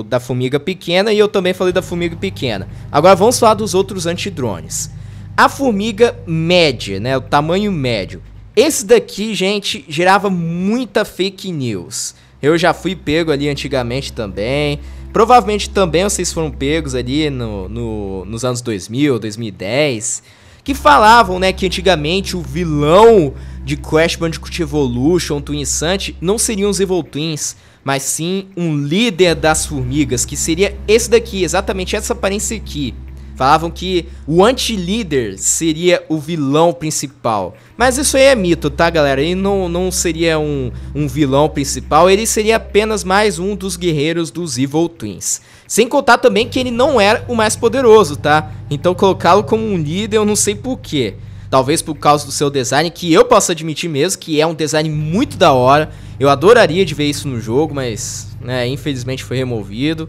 Da formiga pequena. E eu também falei da formiga pequena. Agora vamos falar dos outros antidrones. A formiga média, né? O tamanho médio. Esse daqui, gente, gerava muita fake news. Eu já fui pego ali antigamente também. Provavelmente também vocês foram pegos ali nos anos 2000, 2010. Que falavam, né, que antigamente o vilão de Crash Bandicoot Evolution, Twinsanity, não seriam os Evil Twins, mas sim um líder das formigas, que seria esse daqui, exatamente essa aparência aqui. Falavam que o anti-líder seria o vilão principal. Mas isso aí é mito, tá, galera? Ele não seria um vilão principal, ele seria apenas mais um dos guerreiros dos Evil Twins. Sem contar também que ele não era o mais poderoso, tá? Então colocá-lo como um líder eu não sei porquê. Talvez por causa do seu design, que eu posso admitir mesmo, que é um design muito da hora. Eu adoraria de ver isso no jogo, mas né, infelizmente foi removido.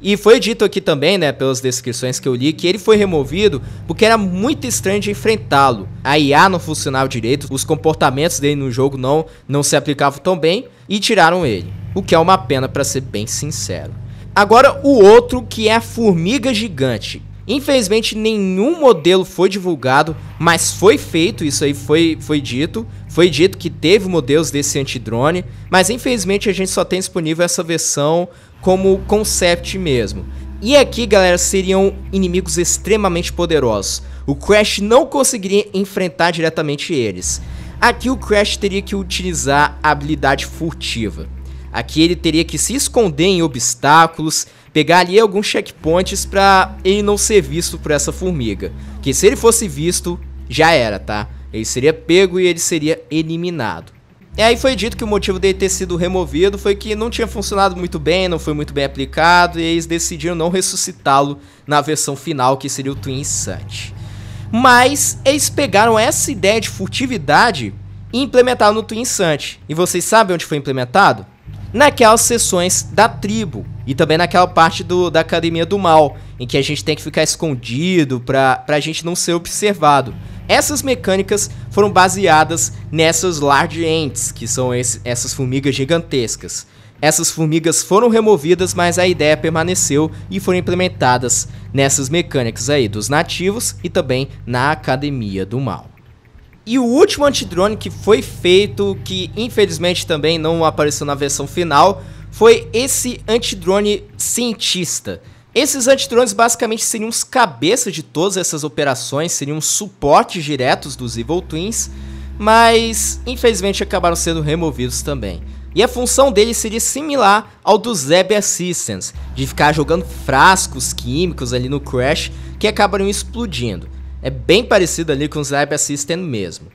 E foi dito aqui também, né, pelas descrições que eu li, que ele foi removido porque era muito estranho de enfrentá-lo. A IA não funcionava direito, os comportamentos dele no jogo não se aplicavam tão bem e tiraram ele. O que é uma pena, pra ser bem sincero. Agora o outro, que é a formiga gigante. Infelizmente nenhum modelo foi divulgado, mas foi feito, isso aí foi dito. Foi dito que teve modelos desse anti-drone, mas infelizmente a gente só tem disponível essa versão como concept mesmo. E aqui, galera, seriam inimigos extremamente poderosos. O Crash não conseguiria enfrentar diretamente eles. Aqui o Crash teria que utilizar a habilidade furtiva. Aqui ele teria que se esconder em obstáculos, pegar ali alguns checkpoints pra ele não ser visto por essa formiga. Que se ele fosse visto, já era, tá? Ele seria pego e ele seria eliminado. E aí foi dito que o motivo dele ter sido removido foi que não tinha funcionado muito bem, não foi muito bem aplicado, e eles decidiram não ressuscitá-lo na versão final, que seria o Twinsanity. Mas eles pegaram essa ideia de furtividade e implementaram no Twinsanity. E vocês sabem onde foi implementado? Naquelas sessões da tribo e também naquela parte da Academia do Mal, em que a gente tem que ficar escondido pra gente não ser observado. Essas mecânicas foram baseadas nessas Large Ants, que são essas formigas gigantescas. Essas formigas foram removidas, mas a ideia permaneceu e foram implementadas nessas mecânicas aí dos nativos e também na Academia do Mal. E o último antidrone que foi feito, que infelizmente também não apareceu na versão final, foi esse antidrone cientista. Esses antidrones basicamente seriam os cabeças de todas essas operações, seriam os suportes diretos dos Evil Twins, mas infelizmente acabaram sendo removidos também. E a função dele seria similar ao do Zeb Assistance, de ficar jogando frascos químicos ali no Crash que acabariam explodindo. É bem parecido ali com o Zeb Assistant mesmo.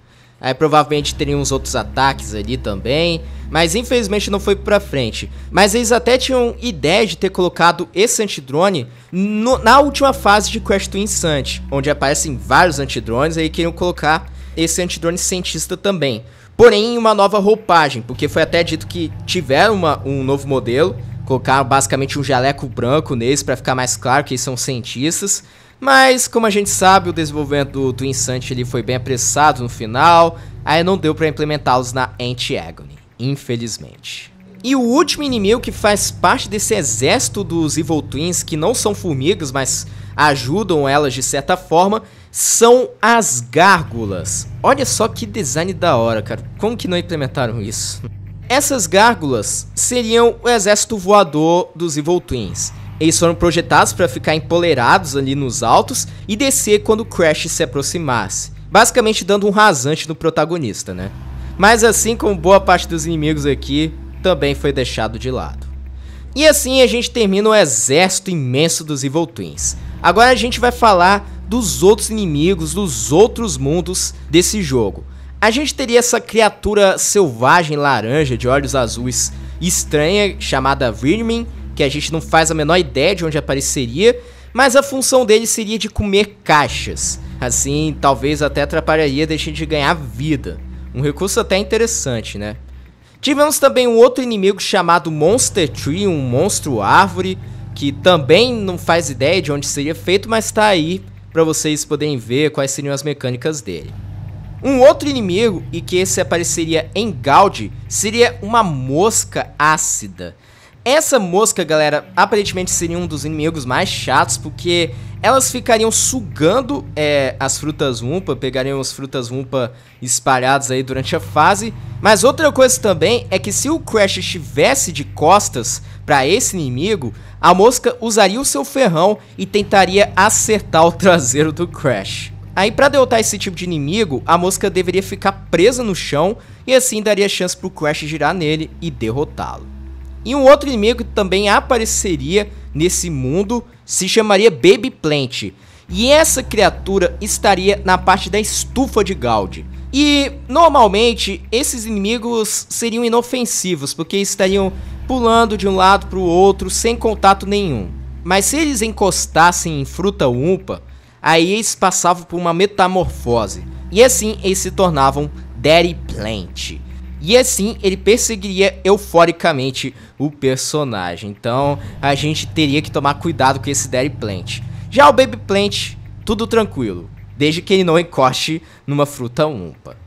Aí provavelmente teriam uns outros ataques ali também, mas infelizmente não foi pra frente. Mas eles até tinham ideia de ter colocado esse antidrone na última fase de Crash Twinsanity, onde aparecem vários antidrones, aí queriam colocar esse antidrone cientista também. Porém, uma nova roupagem, porque foi até dito que tiveram um novo modelo, colocaram basicamente um jaleco branco neles pra ficar mais claro que eles são cientistas. Mas, como a gente sabe, o desenvolvimento do Twinsanity ele foi bem apressado no final, aí não deu pra implementá-los na Antiagony, infelizmente. E o último inimigo que faz parte desse exército dos Evil Twins, que não são formigas, mas ajudam elas de certa forma, são as gárgulas. Olha só que design da hora, cara. Como que não implementaram isso? Essas gárgulas seriam o exército voador dos Evil Twins. Eles foram projetados para ficar empoleirados ali nos altos e descer quando o Crash se aproximasse, basicamente dando um rasante no protagonista, né? Mas assim como boa parte dos inimigos aqui, também foi deixado de lado. E assim a gente termina o exército imenso dos Evil Twins. Agora a gente vai falar dos outros inimigos, dos outros mundos desse jogo. A gente teria essa criatura selvagem laranja de olhos azuis estranha chamada Vermin, que a gente não faz a menor ideia de onde apareceria, mas a função dele seria de comer caixas. Assim, talvez até atrapalharia deixar de ganhar vida. Um recurso até interessante, né? Tivemos também um outro inimigo chamado Monster Tree, um monstro árvore, que também não faz ideia de onde seria feito, mas tá aí pra vocês poderem ver quais seriam as mecânicas dele. Um outro inimigo, e que esse apareceria em Gaudi, seria uma mosca ácida. Essa mosca, galera, aparentemente seria um dos inimigos mais chatos, porque elas ficariam sugando as frutas Wumpa, pegariam as frutas Wumpa espalhadas aí durante a fase. Mas outra coisa também é que se o Crash estivesse de costas para esse inimigo, a mosca usaria o seu ferrão e tentaria acertar o traseiro do Crash. Aí pra derrotar esse tipo de inimigo, a mosca deveria ficar presa no chão e assim daria chance pro Crash girar nele e derrotá-lo. E um outro inimigo que também apareceria nesse mundo se chamaria Baby Plant. E essa criatura estaria na parte da estufa de Gaudi. E normalmente esses inimigos seriam inofensivos, porque estariam pulando de um lado para o outro sem contato nenhum. Mas se eles encostassem em fruta umpa, aí eles passavam por uma metamorfose. E assim eles se tornavam Daddy Plant. E assim ele perseguiria euforicamente o personagem. Então a gente teria que tomar cuidado com esse Daddy Plant. Já o Baby Plant, tudo tranquilo, desde que ele não encoste numa fruta umpa.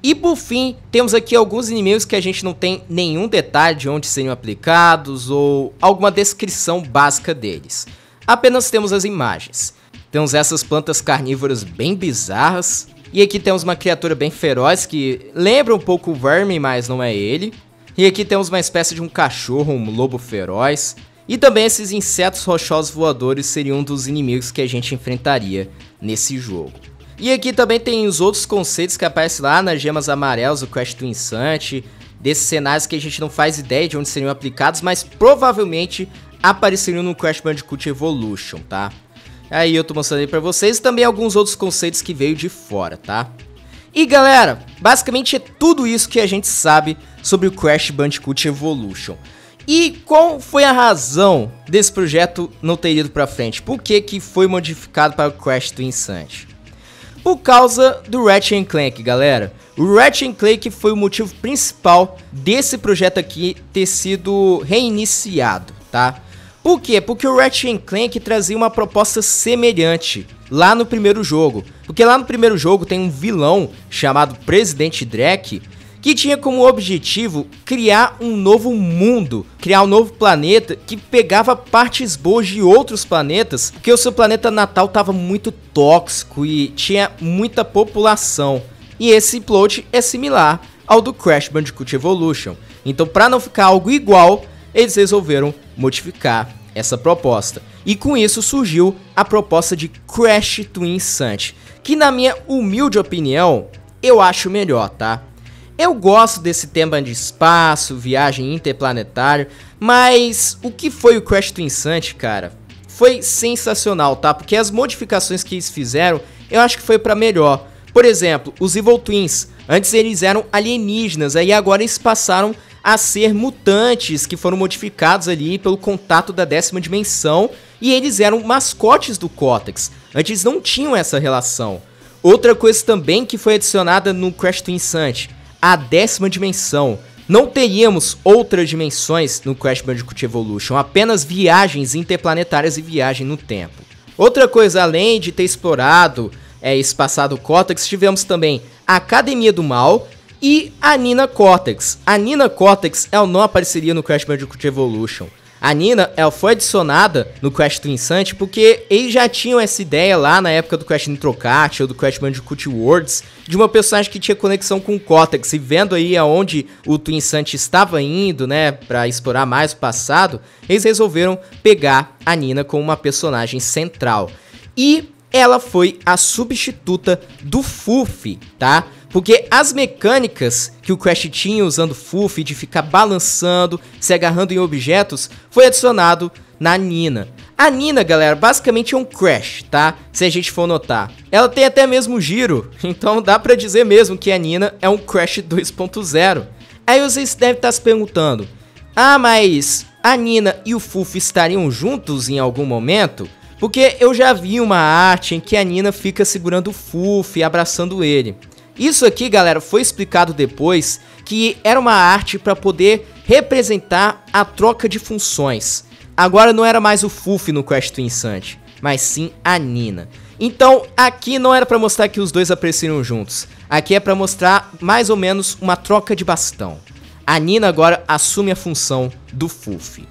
E por fim, temos aqui alguns inimigos que a gente não tem nenhum detalhe de onde seriam aplicados ou alguma descrição básica deles. Apenas temos as imagens. Temos essas plantas carnívoras bem bizarras. E aqui temos uma criatura bem feroz que lembra um pouco o Vermin, mas não é ele. E aqui temos uma espécie de um cachorro, um lobo feroz. E também esses insetos rochosos voadores seriam um dos inimigos que a gente enfrentaria nesse jogo. E aqui também tem os outros conceitos que aparecem lá nas gemas amarelas do Crash Twinsanity, desses cenários que a gente não faz ideia de onde seriam aplicados, mas provavelmente apareceriam no Crash Bandicoot Evolution, tá? Aí eu tô mostrando aí pra vocês também alguns outros conceitos que veio de fora, tá? E galera, basicamente é tudo isso que a gente sabe sobre o Crash Bandicoot Evolution. E qual foi a razão desse projeto não ter ido pra frente? Por que que foi modificado para o Crash Twinsanity? Por causa do Ratchet & Clank, galera. O Ratchet & Clank foi o motivo principal desse projeto aqui ter sido reiniciado, tá? Por quê? Porque o Ratchet & Clank trazia uma proposta semelhante lá no primeiro jogo. Porque lá no primeiro jogo tem um vilão chamado Presidente Drake que tinha como objetivo criar um novo mundo, criar um novo planeta que pegava partes boas de outros planetas, porque o seu planeta natal estava muito tóxico e tinha muita população. E esse plot é similar ao do Crash Bandicoot Evolution. Então, para não ficar algo igual, eles resolveram modificar essa proposta. E com isso surgiu a proposta de Crash Twinsanity, que na minha humilde opinião, eu acho melhor, tá? Eu gosto desse tema de espaço, viagem interplanetária, mas o que foi o Crash Twinsanity, cara, foi sensacional, tá? Porque as modificações que eles fizeram, eu acho que foi pra melhor. Por exemplo, os Evil Twins, antes eles eram alienígenas, aí agora eles passaram a ser mutantes que foram modificados ali pelo contato da 10ª dimensão e eles eram mascotes do Cortex, antes não tinham essa relação. Outra coisa também que foi adicionada no Crash Twinsanity, a 10ª dimensão. Não teríamos outras dimensões no Crash Bandicoot Evolution, apenas viagens interplanetárias e viagem no tempo. Outra coisa, além de ter explorado esse passado Cortex, tivemos também a Academia do Mal, e a Nina Cortex. A Nina Cortex, ela não apareceria no Crash Bandicoot Evolution. A Nina, ela foi adicionada no Crash Twinsanity porque eles já tinham essa ideia lá na época do Crash Nitro Kart ou do Crash Bandicoot Worlds de uma personagem que tinha conexão com o Cortex. E vendo aí aonde o Twinsanity estava indo, né, pra explorar mais o passado, eles resolveram pegar a Nina como uma personagem central. E ela foi a substituta do Foofie, tá? Porque as mecânicas que o Crash tinha usando Foofie, de ficar balançando, se agarrando em objetos, foi adicionado na Nina. A Nina, galera, basicamente é um Crash, tá? Se a gente for notar. Ela tem até mesmo giro, então dá pra dizer mesmo que a Nina é um Crash 2.0. Aí vocês devem estar se perguntando, ah, mas a Nina e o Foofie estariam juntos em algum momento? Porque eu já vi uma arte em que a Nina fica segurando o Foofie, abraçando ele. Isso aqui, galera, foi explicado depois que era uma arte para poder representar a troca de funções. Agora não era mais o Foofie no Crash Twinsanity, mas sim a Nina. Então aqui não era para mostrar que os dois apareciam juntos. Aqui é para mostrar mais ou menos uma troca de bastão. A Nina agora assume a função do Foofie.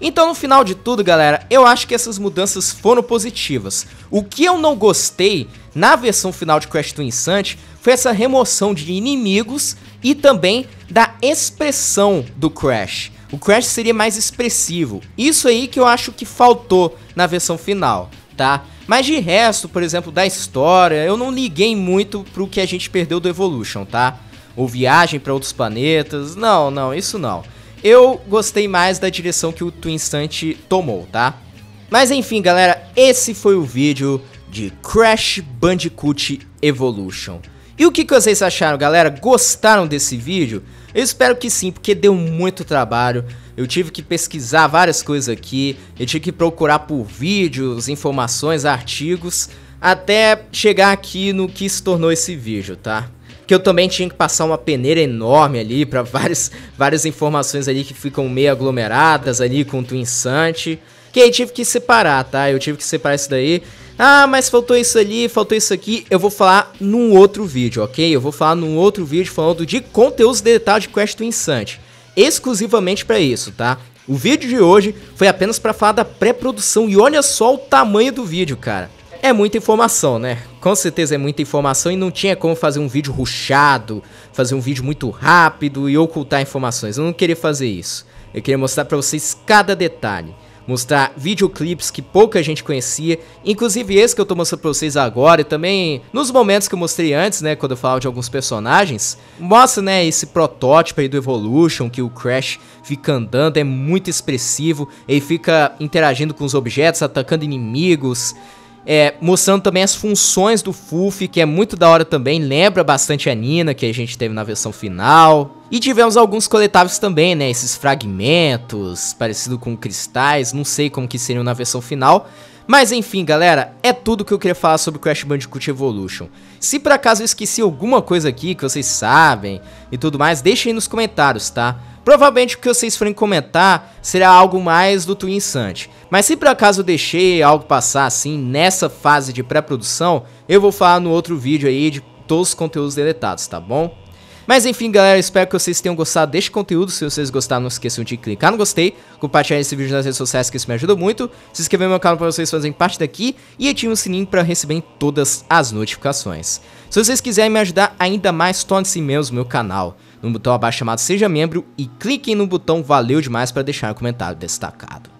Então no final de tudo, galera, eu acho que essas mudanças foram positivas. O que eu não gostei na versão final de Crash Twinsanity foi essa remoção de inimigos e também da expressão do Crash. O Crash seria mais expressivo. Isso aí que eu acho que faltou na versão final, tá? Mas de resto, por exemplo, da história, eu não liguei muito pro que a gente perdeu do Evolution, tá? Ou viagem pra outros planetas, não, isso não. Eu gostei mais da direção que o Twinsanity tomou, tá? Mas enfim, galera, esse foi o vídeo de Crash Bandicoot Evolution. E o que vocês acharam, galera? Gostaram desse vídeo? Eu espero que sim, porque deu muito trabalho. Eu tive que pesquisar várias coisas aqui. Eu tive que procurar por vídeos, informações, artigos, até chegar aqui no que se tornou esse vídeo, tá? Que eu também tinha que passar uma peneira enorme ali para várias informações ali que ficam meio aglomeradas ali com o Twinsanity. Que aí tive que separar, tá? Eu tive que separar isso daí. Ah, mas faltou isso ali, faltou isso aqui. Eu vou falar num outro vídeo, ok? Eu vou falar num outro vídeo falando de conteúdos detalhes de Crash Twinsanity, exclusivamente pra isso, tá? O vídeo de hoje foi apenas pra falar da pré-produção. E olha só o tamanho do vídeo, cara. É muita informação, né? Com certeza é muita informação e não tinha como fazer um vídeo rushado, fazer um vídeo muito rápido e ocultar informações. Eu não queria fazer isso. Eu queria mostrar pra vocês cada detalhe. Mostrar videoclipes que pouca gente conhecia, inclusive esse que eu tô mostrando pra vocês agora e também nos momentos que eu mostrei antes, né, quando eu falava de alguns personagens. Mostra, né, esse protótipo aí do Evolution, que o Crash fica andando, é muito expressivo, ele fica interagindo com os objetos, atacando inimigos, mostrando também as funções do Foofie, que é muito da hora também, lembra bastante a Nina, que a gente teve na versão final. E tivemos alguns coletáveis também, né, esses fragmentos, parecido com cristais, não sei como que seriam na versão final. Mas enfim, galera, é tudo que eu queria falar sobre Crash Bandicoot Evolution. Se por acaso eu esqueci alguma coisa aqui que vocês sabem e tudo mais, deixem aí nos comentários, tá? Provavelmente o que vocês forem comentar será algo mais do Twinsanity. Mas se por acaso eu deixei algo passar assim nessa fase de pré-produção, eu vou falar no outro vídeo aí de todos os conteúdos deletados, tá bom? Mas enfim, galera, espero que vocês tenham gostado deste conteúdo. Se vocês gostaram, não esqueçam de clicar no gostei, compartilhar esse vídeo nas redes sociais, que isso me ajuda muito, se inscrever no meu canal para vocês fazerem parte daqui e ative o sininho para receberem todas as notificações. Se vocês quiserem me ajudar ainda mais, torne-se membro do meu canal, no botão abaixo chamado Seja Membro, e cliquem no botão Valeu Demais para deixar um comentário destacado.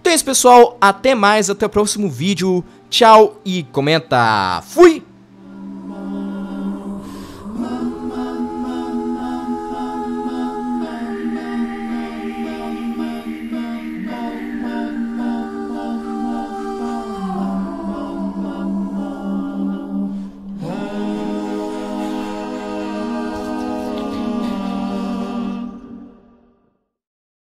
Então é isso, pessoal, até mais, até o próximo vídeo, tchau e comenta, fui!